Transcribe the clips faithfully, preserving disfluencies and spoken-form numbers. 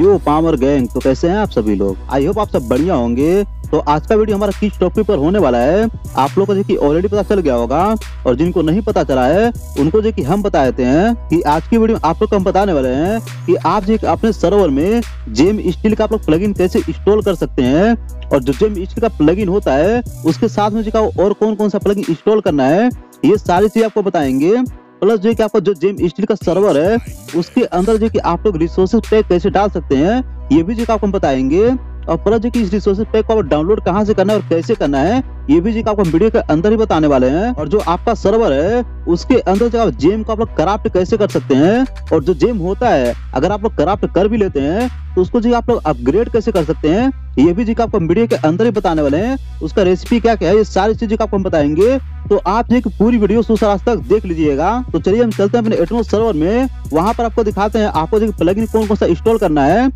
यो Palmer gang, तो कैसे हैं आप सभी लोग। आई होप आप सब बढ़िया होंगे। तो आज का वीडियो हमारा किस टॉपिक पर होने वाला है आप लोग को देखिए ऑलरेडी पता चल गया होगा, और जिनको नहीं पता चला है उनको देखिए हम बता देते हैं कि आज की वीडियो में आप लोग को हम बताने वाले हैं कि आप जो अपने सर्वर में जेम स्टील का आप लोग प्लगइन कैसे इंस्टॉल कर सकते हैं, और जो जेम स्टील का प्लगइन होता है उसके साथ में जो और कौन कौन सा प्लगइन इंस्टॉल करना है ये सारी चीज आपको बताएंगे। प्लस जो कि आपका जो जेम स्टील का सर्वर है उसके अंदर जो कि आप लोग रिसोर्सेज पैक कैसे डाल सकते हैं ये भी जो आपको हम बताएंगे, और प्लस जो कि इस रिसोर्सेज पैक को डाउनलोड कहाँ से करना है और कैसे करना है ये भी जो आपको हम वीडियो के अंदर ही बताने वाले हैं। और जो आपका सर्वर है उसके अंदर जो आप जेम को आप लोग क्राफ्ट कैसे कर सकते हैं, और जो जेम होता है अगर आप लोग क्राफ्ट कर भी लेते हैं तो उसको जो आप लोग अपग्रेड कैसे कर सकते हैं ये भी जो आपको हम वीडियो के अंदर ही बताने वाले हैं। उसका रेसिपी क्या क्या है ये सारी चीजें आपको हम बताएंगे, तो आप एक पूरी वीडियो शुरू आज तक देख लीजिएगा। तो चलिए हम चलते हैं अपने एटर्नोस सर्वर में, वहाँ पर आपको दिखाते हैं आपको जो प्लगइन कौन कौन सा इंस्टॉल करना है।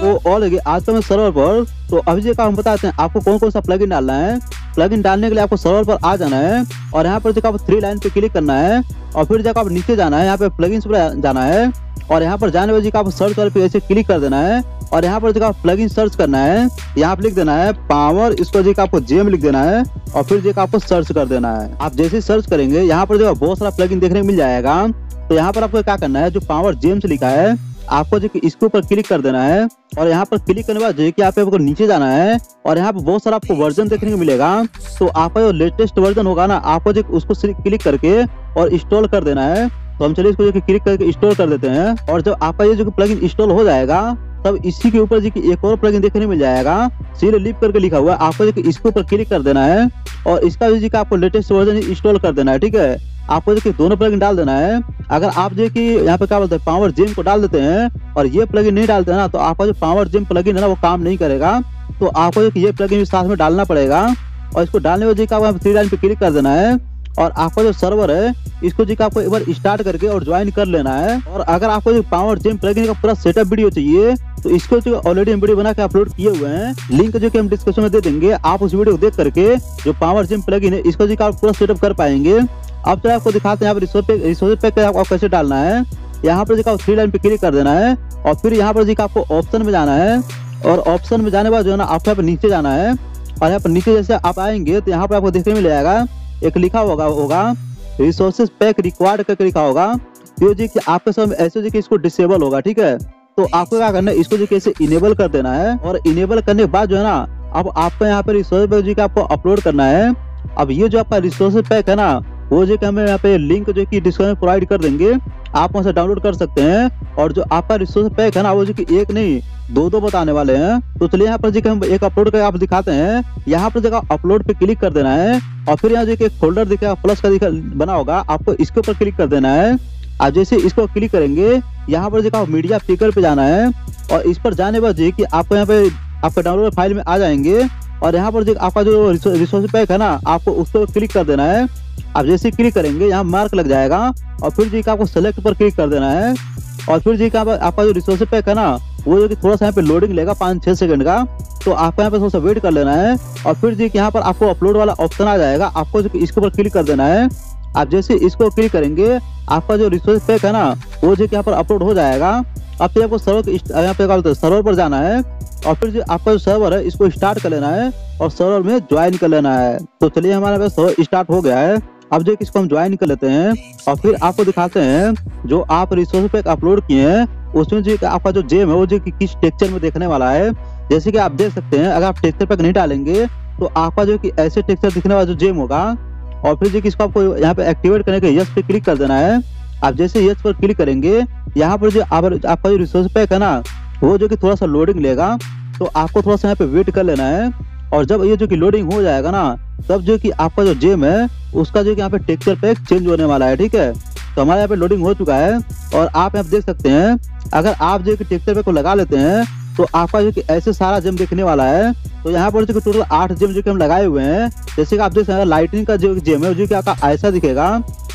तो और आज तो मैं सर्वर पर, तो अभी जी का हम बताते हैं आपको कौन कौन सा प्लगइन डालना है। प्लगइन डालने के लिए आपको सर्वर पर आ जाना है और यहाँ पर जो आप थ्री लाइन पे क्लिक करना है, और फिर जब आप नीचे जाना है यहाँ पे प्लगइन्स पर जाना है, और यहाँ पर जाने वाले आप सर्च वाले पे ऐसे क्लिक कर देना है, और यहाँ पर जो आप प्लगइन सर्च करना है यहाँ पे लिख देना है पावर, इसको जो आपको जेम लिख देना है और फिर जो आपको सर्च कर देना है। आप जैसे सर्च करेंगे यहाँ पर जो बहुत सारा प्लगइन देखने को मिल जाएगा। तो यहाँ पर आपको क्या करना है, जो पावर जेम्स लिखा है आपको जो इसके ऊपर क्लिक कर देना है, और यहाँ पर क्लिक करने के बाद जो कि आपको नीचे जाना है और यहाँ पर बहुत सारा आपको वर्जन देखने को मिलेगा। तो आपका जो लेटेस्ट वर्जन होगा ना आपको जो उसको क्लिक करके और इंस्टॉल कर देना है। तो हम चलिए इसको जो क्लिक करके इंस्टॉल कर देते हैं, और जब आपका ये जो प्लगइन इंस्टॉल हो जाएगा तब इसी के ऊपर जो कि एक और प्लगइन देखने मिल जाएगा सील लिप करके लिखा हुआ, आपको जो कि इसके ऊपर क्लिक कर देना है और इसका जो कि आपको लेटेस्ट वर्जन इंस्टॉल कर देना है। ठीक है, आपको जो कि दोनों प्लगइन डाल देना है। अगर आप जो कि यहाँ पे क्या बोलते हैं पावर जेम को डाल देते हैं और ये प्लगइन नहीं डालते हैं ना तो आपका जो पावर जेम प्लगइन है ना वो काम नहीं करेगा। तो आपको जो कि ये प्लगइन भी साथ में डालना पड़ेगा, और इसको डालने में जो कि आपको थ्री लाइन पे क्लिक कर देना है, और आपका जो सर्वर है इसको जी आपको एक बार स्टार्ट करके और ज्वाइन कर लेना है। और अगर आपको जो पावर जेम प्लगइन का पूरा सेटअप वीडियो चाहिए तो इसको जो ऑलरेडी हम वीडियो बना के अपलोड किए हुए हैं, लिंक जो कि हम डिस्क्रिप्शन में दे देंगे। आप उस वीडियो को देख करके जो पावर जेम प्लगइन है इसको जी आप पूरा सेटअप कर पाएंगे। अब तो आपको दिखाते हैं आप रिसोर्स रिसोर्स पैक आपको कैसे डालना है। यहाँ पर जो थ्री लाइन पे क्लिक कर देना है, और फिर यहाँ पर जी आपको ऑप्शन में जाना है, और ऑप्शन में जाने के बाद जो है ना आपको यहाँ पर नीचे जाना है, और यहाँ पर नीचे जैसे आप आएंगे तो यहाँ पर आपको देखने मिल जाएगा एक लिखा होगा होगा रिसोर्सेज पैक रिक्वायर्ड करके लिखा होगा। तो जी कि आपके सामने ऐसे जो कि इसको डिसेबल होगा। ठीक है, तो आपको क्या करना है इसको जो कैसे इनेबल कर देना है, और इनेबल करने के बाद जो है ना अब आपको यहाँ पर रिसोर्स पैक जी का आपको अपलोड करना है। अब ये जो आपका रिसोर्सेज पैक है ना वो जो कि हमें यहाँ पे लिंक जो कि डिस्क्रिप्शन में प्रोवाइड कर देंगे, आप वहाँ से डाउनलोड कर सकते हैं। और जो आपका रिसोर्स पैक है ना वो जो कि एक नहीं दो दो बताने वाले हैं। तो चलिए यहाँ पर जो कि हम एक अपलोड करके आप दिखाते हैं। यहाँ पर जगह अपलोड पे क्लिक कर देना है, और फिर यहाँ जो कि एक फोल्डर दिखेगा प्लस का दिखा बना होगा, आपको इसके ऊपर क्लिक कर देना है। आप जैसे इसको क्लिक करेंगे यहाँ पर जो मीडिया पिकर पे जाना है, और इस पर जाने के बाद जो कि आपको यहाँ पे आपका डाउनलोड फाइल में आ जाएंगे, और यहाँ पर जो आपका जो रिसोर्स पैक है ना आपको उस पर क्लिक कर देना है। आप जैसे क्लिक करेंगे यहाँ मार्क लग जाएगा, और फिर जी का आपको सेलेक्ट पर क्लिक कर देना है, और फिर जी का आपका जो रिसोर्स पैक है ना वो जो कि थोड़ा सा यहाँ पे लोडिंग लेगा पाँच छः सेकंड का, तो आपको यहाँ पे थोड़ा सा वेट कर लेना है। और फिर जी यहाँ पर आपको अपलोड वाला ऑप्शन आ जाएगा, आपको जो इसके ऊपर क्लिक कर देना है। आप जैसे इसको क्लिक करेंगे आपका जो रिसोर्स पैक है ना वो जो कि यहाँ पर अपलोड हो जाएगा। अब फिर आपको सर्वर यहाँ पे क्या बोलते हैं सर्वर पर जाना है, और फिर जो आपका जो सर्वर है इसको स्टार्ट कर लेना है और सर्वर में ज्वाइन कर लेना है। तो चलिए हमारा पास सर्वर स्टार्ट हो गया है। अब जो इसको हम ज्वाइन कर लेते हैं, और फिर आपको दिखाते हैं जो आप रिसोर्स पैक अपलोड किए हैं उसमें जो आपका जो जेम है वो जो कि किस टेक्सचर में देखने वाला है। जैसे कि आप देख सकते हैं अगर आप टेक्सचर पैक नहीं डालेंगे तो आपका जो कि ऐसे टेक्सचर दिखने वाला जो जेम होगा, और फिर जो कि इसको आपको यहाँ पे एक्टिवेट करने के यस पे क्लिक कर देना है। आप जैसे यस पर क्लिक करेंगे यहाँ पर जो आपका जो रिसोर्स पैक है ना वो जो कि थोड़ा सा लोडिंग लेगा, तो आपको थोड़ा सा यहाँ पे वेट कर लेना है। और जब ये जो कि लोडिंग हो जाएगा ना तब जो कि आपका जो जेम है उसका जो कि यहाँ पे टेक्सचर पैक चेंज होने वाला है। ठीक है, तो हमारे यहाँ पे लोडिंग हो चुका है, और आप यहाँ देख सकते हैं अगर आप जो कि टेक्सचर पैक को लगा लेते हैं तो आपका जो कि ऐसे सारा जेम दिखने वाला है। तो यहाँ पर जो टोटल आठ जेम जो कि हम लगाए हुए हैं। जैसे कि आप देख सकते हैं लाइटनिंग का जो जेम है जो कि आपका ऐसा दिखेगा,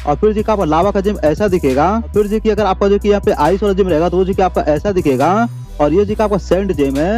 और फिर जी का आपका लावा का जेम ऐसा दिखेगा, फिर जी कि अगर आपका जो कि यहाँ पे आइस वाला जेम रहेगा तो वो जो कि आपका ऐसा दिखेगा, और ये जी का आपका सैंड जेम है,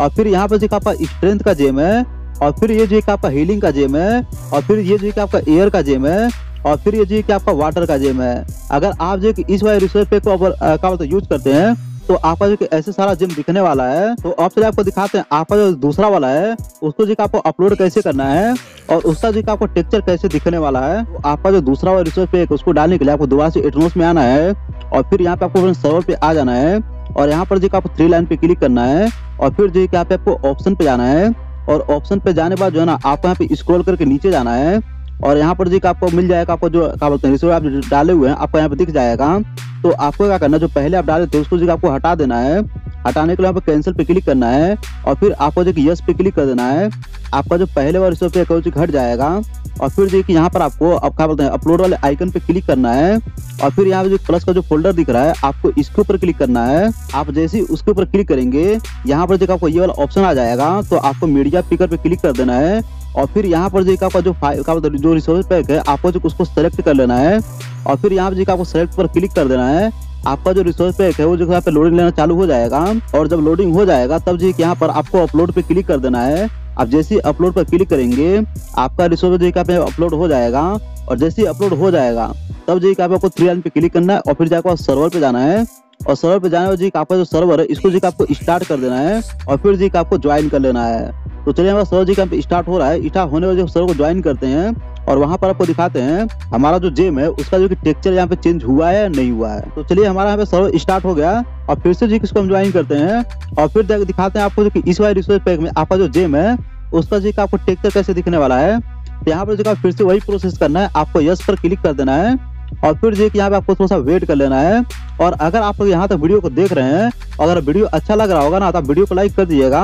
और फिर यहाँ पर जी का आपका स्ट्रेंथ का जेम है, और फिर ये जो कि आपका हीलिंग का जेम है, और फिर ये जो कि आपका एयर का जेम है, और फिर ये जी कि आपका वाटर का जेम है। अगर आप जो इस वाले रिसोर्स पैक को का मतलब यूज करते हैं तो आपका जो ऐसे सारा जिम दिखने वाला है। तो अब चलिए आपको दिखाते हैं आपका जो दूसरा वाला है उसको जो आपको अपलोड कैसे करना है और उसका जो आपको टेक्सचर कैसे दिखने वाला है। तो आपका जो दूसरा वाला रिसोर्स पैक उसको डालने के लिए आपको दोबारा से एटर्नोस में आना है और फिर यहाँ पे आपको सर्वर पे आ जाना है और यहाँ पर जो आपको थ्री लाइन पे क्लिक करना है और फिर जो यहाँ पे आपको ऑप्शन पे जाना है और ऑप्शन पे जाने के बाद जो है ना आपको यहाँ पे स्क्रॉल करके नीचे जाना है और यहाँ पर जी आपको मिल जाएगा आपको जो क्या बोलते हैं रिसोर्स आप डाले हुए हैं आपको यहाँ पे दिख जाएगा। तो आपको क्या करना है जो पहले आप डाले थे उसको जी आपको हटा देना है। हटाने के लिए यहाँ पे कैंसिल पे क्लिक करना है और फिर आपको जो यस पे क्लिक कर देना है। आपका जो पहले बार रिसोर्स पे घट जाएगा और फिर जो कि यहाँ पर आपको आप क्या बोलते हैं अपलोड वाले आइकन पे क्लिक करना है और फिर यहाँ पे जो प्लस का जो फोल्डर दिख रहा है आपको इसके ऊपर क्लिक करना है। आप जैसे ही उसके ऊपर क्लिक करेंगे यहाँ पर जो आपको ये वाला ऑप्शन आ जाएगा तो आपको मीडिया पिकर पे क्लिक कर देना है और फिर यहाँ पर जो आपका जो फाइल जो रिसोर्स पैक है आपको जो उसको सेलेक्ट कर लेना है और फिर यहाँ पर जो आपको सेलेक्ट पर क्लिक कर देना है। आपका जो रिसोर्स पैक है वो जो यहाँ पे लोडिंग लेना चालू हो जाएगा और जब लोडिंग हो जाएगा तब जी यहाँ पर आपको अपलोड पे क्लिक कर देना है। आप जैसे ही अपलोड पर क्लिक करेंगे आपका रिसोर्स जो पे अपलोड हो जाएगा और जैसे ही अपलोड हो जाएगा तब जी आपको थ्री लाइन पे क्लिक करना है और फिर जाकर सर्वर पे जाना है और सर्वर पे जाने पर जी आपका जो सर्वर है इसको जी आपको स्टार्ट कर देना है और फिर जी आपको ज्वाइन कर लेना है। तो चलिए हमारा सर्वर जी यहाँ पे स्टार्ट हो रहा है। स्टार्ट होने वाले सर्वर को ज्वाइन करते हैं और वहाँ पर आपको दिखाते हैं हमारा जो जेम है उसका जो कि टेक्सचर यहाँ पे चेंज हुआ है या नहीं हुआ है। तो चलिए हमारा यहाँ पे सर्वर स्टार्ट हो गया और फिर से जी इसको हम ज्वाइन करते हैं और फिर दिखाते हैं आपको जो कि इस वाले रिसोर्स पैक में आपका जो जेम है उसका जी आपको टेक्सचर कैसे दिखने वाला है। तो यहाँ पर जो फिर से वही प्रोसेस करना है। आपको यस पर क्लिक कर देना है और फिर जो कि यहाँ पे आपको थोड़ा सा वेट कर लेना है। और अगर आप यहाँ तक वीडियो को देख रहे हैं अगर वीडियो अच्छा लग रहा होगा ना तो आप वीडियो को लाइक कर दीजिएगा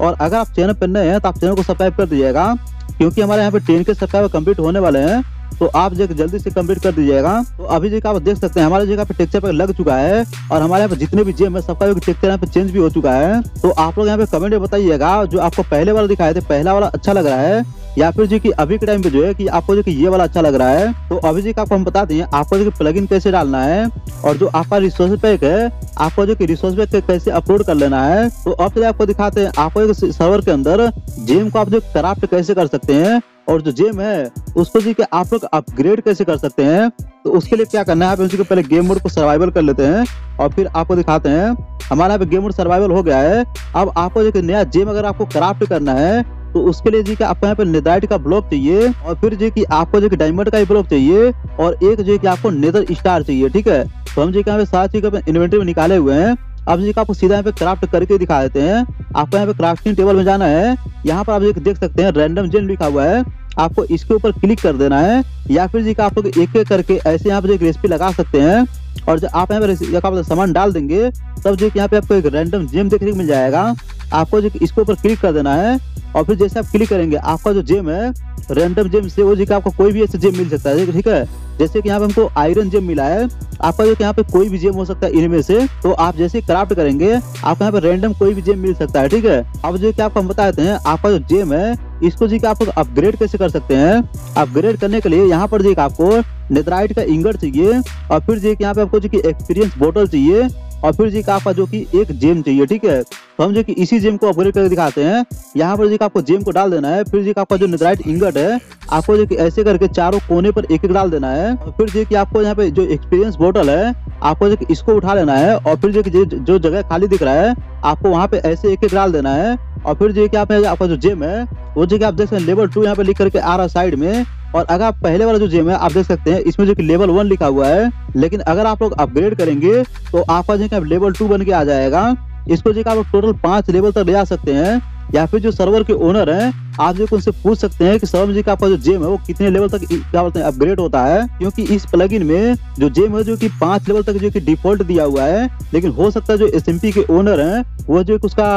और अगर आप चैनल पर नए हैं तो आप चैनल को सब्सक्राइब कर दीजिएगा क्योंकि हमारे यहाँ पे टेन के सब्सक्राइबर कंप्लीट होने वाले हैं तो आप जो जल्दी से कंप्लीट कर दीजिएगा। तो अभी जो आप देख सकते हैं हमारे जगह पे टेक्सचर पे लग चुका है और हमारे यहाँ पे जितने भी जेम है सबका टेक्सचर यहाँ पे चेंज भी हो चुका है। तो आप लोग यहाँ पे कमेंट में बताइएगा जो आपको पहले वाला दिखाए थे पहला वाला अच्छा लग रहा है या फिर जो कि अभी के टाइम पे जो है कि आपको जो कि ये वाला अच्छा लग रहा है। तो अभी जी आपको हम बता दें आपको जो प्लगइन कैसे डालना है और जो आपका रिसोर्स पैक है आपको जो कि रिसोर्स पैक कैसे अपलोड कर लेना है। तो अब चलिए आपको दिखाते हैं आपको सर्वर के अंदर जेम को आप जो क्राफ्ट कैसे कर सकते हैं और जो जेम है उसको जी कि आप लोग अपग्रेड कैसे कर सकते हैं। तो उसके लिए क्या करना है आप उसको पहले गेम मोड को सर्वाइवल कर लेते हैं और फिर आपको दिखाते हैं। हमारा यहाँ पे गेम मोड सर्वाइवल हो गया है। अब आपको जो नया जेम अगर आपको क्राफ्ट करना है तो उसके लिए जी कि आपको यहाँ पे नेदाइट का ब्लॉक चाहिए और फिर जो कि आपको जो डायमंड का ब्लॉक चाहिए और एक जो कि आपको नेदर स्टार चाहिए। ठीक है तो हम जी यहाँ पे साथ ही इन्वेंटरी में निकाले हुए हैं। अब जी आपको सीधा यहाँ पे क्राफ्ट करके दिखा देते हैं। आपको यहाँ पे क्राफ्टिंग टेबल में जाना है। यहाँ पर आप जी देख सकते हैं रैंडम जेम लिखा हुआ है आपको इसके ऊपर क्लिक कर देना है या फिर जी आप लोग एक एक करके ऐसे यहाँ पे एक रेसिपी लगा सकते हैं और जब आप यहाँ पर सामान डाल देंगे तब जो यहाँ पे आपको एक रैंडम जेम देखने को मिल जाएगा। आपको जो इसके ऊपर क्लिक कर देना है और फिर जैसे आप क्लिक करेंगे आपका जो जेम है रैंडम जेम से वो जी आपको कोई भी ऐसे जेम मिल सकता है। ठीक है जैसे कि यहाँ पे हमको आयरन जेम मिला है। आपका जो यहाँ पे कोई भी जेम हो सकता है इनमें से। तो आप जैसे क्राफ्ट करेंगे आपको यहाँ पे रैंडम कोई भी जेम मिल सकता है। ठीक है अब जो कि आपको हम बताते हैं आपका जो जेम है इसको जी आप अपग्रेड कैसे कर सकते हैं। अपग्रेड करने के लिए यहाँ पर जी आपको नेदराइट का इंगट चाहिए और फिर जी यहाँ पे आपको जो एक्सपीरियंस बोतल चाहिए और फिर जी आपका जो कि एक जेम चाहिए। ठीक है तो हम जो कि इसी जेम को अपग्रेड करके दिखाते हैं। यहाँ पर जी आपको जेम को डाल देना है। फिर जी आपका जो नेदराइट इंगट है आपको जो कि ऐसे करके चारों कोने पर एक एक डाल देना है और फिर जो कि आपको यहाँ पे जो एक्सपीरियंस बोतल है आपको जो कि इसको उठा लेना है और फिर जो कि जो जगह खाली दिख रहा है आपको वहाँ पे ऐसे एक एक डाल देना है और फिर जो कि आपका जो जेम है वो जो कि आप देख सकते हैं लेवल टू यहाँ पे लिख करके आ रहा साइड में। और अगर आप पहले वाला जो जेम है आप देख सकते हैं इसमें जो कि लेवल वन लिखा हुआ है लेकिन अगर आप लोग अपग्रेड करेंगे तो आपका जो कि लेवल टू बन के आ जाएगा। इसको जो कि आप लोग टोटल पांच लेवल तक ले जा सकते हैं या फिर जो सर्वर के ओनर हैं आप जो उनसे पूछ सकते हैं कि सर्वर जी का आपका जो जेम है वो कितने लेवल तक क्या बोलते हैं अपग्रेड होता है क्योंकि इस प्लगइन में जो जेम है जो कि पांच लेवल तक जो कि डिफॉल्ट दिया हुआ है लेकिन हो सकता है जो एसएमपी के ओनर हैं वो जो उसका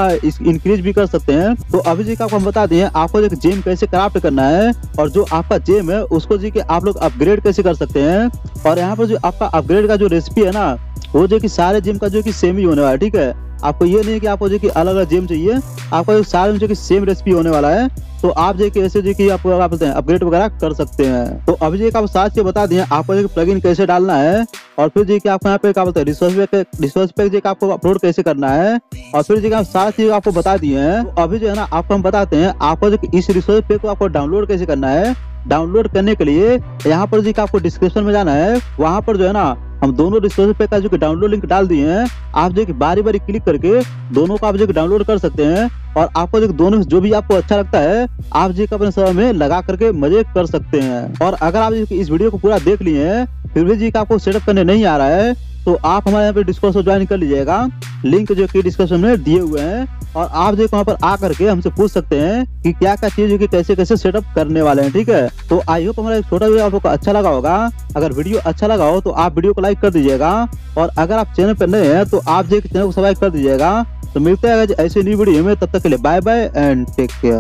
इंक्रीज भी कर सकते हैं। तो अभी जी का आपको हम बता दें आपको जो जेम कैसे क्राफ्ट करना है और जो आपका जेम है उसको जी के आप लोग अपग्रेड कैसे कर सकते हैं। और यहाँ पर जो आपका अपग्रेड का जो रेसिपी है ना वो जो की सारे जेम का जो की सेम ही होने वाला है। ठीक है आपको ये नहीं कि आपको जो कि अलग अलग जेम चाहिए, आपका जो सारे में जो कि सेम रेसिपी होने वाला है, तो आप जो कि ऐसे जो कि आप अपग्रेड वगैरह कर सकते हैं। तो अभी जो कि आप साथ से बता दिए आपको जो प्लगइन कैसे डालना है, और फिर जो कि आपको यहाँ पे क्या बोलते हैं रिसोर्स पैक, रिसोर्स पैक जो कि आपको अपलोड कैसे करना है, और फिर जो कि आप साथ ही आपको बता दिए हैं। तो अभी जो है ना आपको हम बताते हैं आपको जो कि इस रिसोर्स पैक को आपको डाउनलोड कैसे करना है। डाउनलोड करने के लिए यहाँ पर जो कि आपको डिस्क्रिप्शन में जाना है, वहाँ पर जो है ना हम दोनों रिसोर्स पैक का जो कि डाउनलोड लिंक डाल दिए हैं। आप जो कि बारी बारी क्लिक करके दोनों को आप जो कि डाउनलोड कर सकते हैं, और आपको जो दोनों जो भी आपको अच्छा लगता है आप जो कि अपने समय में लगा करके मजे कर सकते हैं। और अगर आप जो कि इस वीडियो को पूरा देख लिए हैं फिर भी जी का आपको सेटअप करने नहीं आ रहा है तो आप हमारे यहाँ पे डिस्कॉर्ड से ज्वाइन कर लीजिएगा, लिंक जो कि डिस्क्रिप्शन में दिए हुए हैं। और आप जो वहाँ पर आ करके हमसे पूछ सकते हैं कि क्या क्या चीज जो कि कैसे कैसे सेटअप करने वाले हैं, ठीक है। तो आई होप हमारा छोटा वीडियो आपको अच्छा लगा होगा। अगर वीडियो अच्छा लगा हो तो आप वीडियो को लाइक कर दीजिएगा, और अगर आप चैनल पर नए हैं तो आप जो चैनल को सब्सक्राइब कर दीजिएगा। तो मिलते हैं ऐसे न्यू वीडियो में, तब तक के लिए bye bye and take care.